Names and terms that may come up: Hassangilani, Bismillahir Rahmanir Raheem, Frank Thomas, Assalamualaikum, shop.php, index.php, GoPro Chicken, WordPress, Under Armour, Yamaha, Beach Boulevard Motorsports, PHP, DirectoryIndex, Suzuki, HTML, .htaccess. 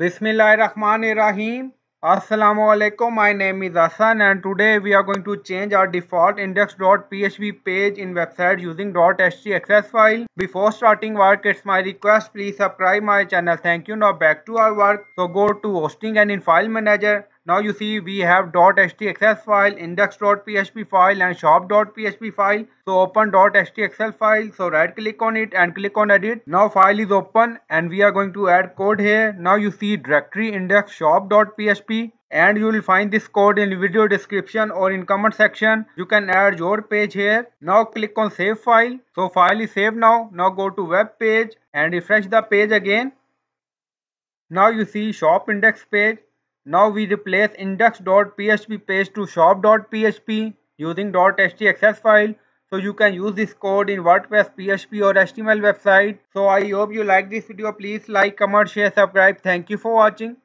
Bismillahir Rahmanir Raheem. Assalamualaikum. My name is Hassan and today we are going to change our default index.php page in website using .htaccess file. Before starting work, it's my request, please subscribe my channel. Thank you. Now back to our work. So go to hosting and in file manager. Now you see we have .htaccess file, index.php file and shop.php file. So open .htaccess file. So right click on it and click on edit. Now file is open and we are going to add code here. Now you see directory index shop.php and you will find this code in video description or in comment section. You can add your page here. Now click on save file. So file is saved now. Now go to web page and refresh the page again. Now you see shop index page. Now we replace index.php page to shop.php using .htaccess file. So you can use this code in WordPress, PHP or HTML website. So I hope you like this video. Please like, comment, share, subscribe. Thank you for watching.